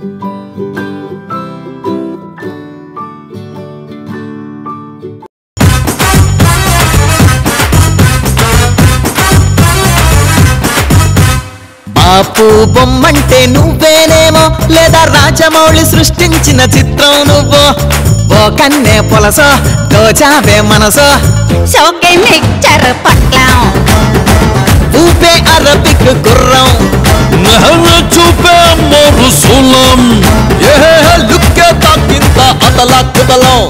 బాపు బొమ్మంటే నువ్వేనేమో లేదా రాజమౌళి సృష్టించిన చిత్రం నువ్వో ఓ కన్నే పొలసో దోచావే మనసో షోకే మిక్చర్ పొట్లం ఊపే అరబిక్ గుర్రం నహరు చూపే మరుసులం ఏ లుక్కే తాకింత అతల కుదలం.